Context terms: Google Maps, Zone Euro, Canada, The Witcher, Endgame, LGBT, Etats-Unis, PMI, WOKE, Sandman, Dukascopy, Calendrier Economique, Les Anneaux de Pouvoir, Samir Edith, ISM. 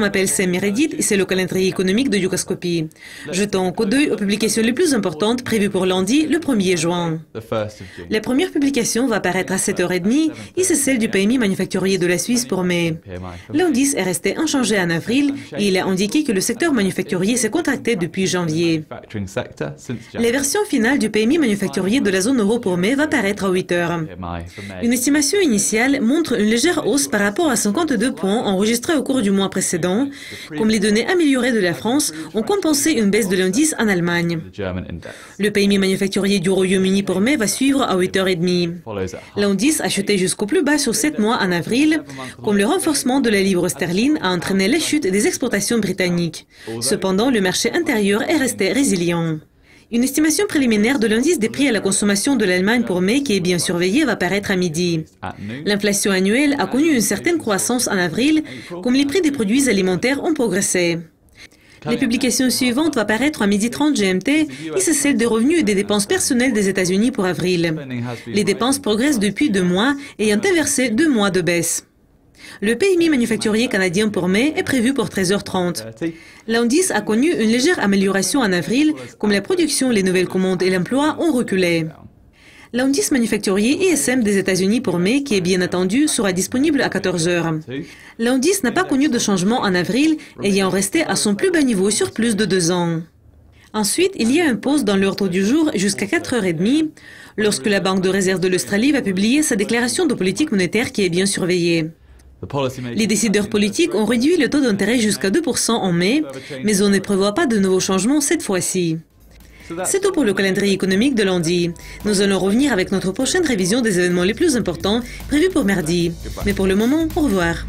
m'appelle Samir Edith et c'est le calendrier économique de Dukascopy. Jetons un coup d'œil aux publications les plus importantes prévues pour lundi, le 1er juin. La première publication va apparaître à 7h30 et c'est celle du PMI manufacturier de la Suisse pour mai. L'indice est resté inchangé en avril et il a indiqué que le secteur manufacturier s'est contracté depuis janvier. La version finale du PMI manufacturier de la zone euro pour mai va apparaître à 8h. Une estimation initiale montre une légère hausse par rapport à 52 points enregistrés au cours du mois précédent, comme les données améliorées de la France ont compensé une baisse de l'indice en Allemagne. Le PMI manufacturier du Royaume-Uni pour mai va suivre à 8h30. L'indice a chuté jusqu'au plus bas sur 7 mois en avril, comme le renforcement de la livre sterling a entraîné la chute des exportations britanniques. Cependant, le marché intérieur est resté résilient. Une estimation préliminaire de l'indice des prix à la consommation de l'Allemagne pour mai, qui est bien surveillée, va paraître à midi. L'inflation annuelle a connu une certaine croissance en avril, comme les prix des produits alimentaires ont progressé. Les publications suivantes vont paraître à 12h30 GMT et c'est celle des revenus et des dépenses personnelles des États-Unis pour avril. Les dépenses progressent depuis 2 mois, ayant inversé 2 mois de baisse. Le PMI manufacturier canadien pour mai est prévu pour 13h30. L'indice a connu une légère amélioration en avril, comme la production, les nouvelles commandes et l'emploi ont reculé. L'indice manufacturier ISM des États-Unis pour mai, qui est bien attendu, sera disponible à 14h. L'indice n'a pas connu de changement en avril, ayant resté à son plus bas niveau sur plus de 2 ans. Ensuite, il y a une pause dans l'ordre du jour jusqu'à 4h30, lorsque la Banque de réserve de l'Australie va publier sa déclaration de politique monétaire qui est bien surveillée. Les décideurs politiques ont réduit le taux d'intérêt jusqu'à 2% en mai, mais on ne prévoit pas de nouveaux changements cette fois-ci. C'est tout pour le calendrier économique de lundi. Nous allons revenir avec notre prochaine révision des événements les plus importants prévus pour mardi. Mais pour le moment, au revoir.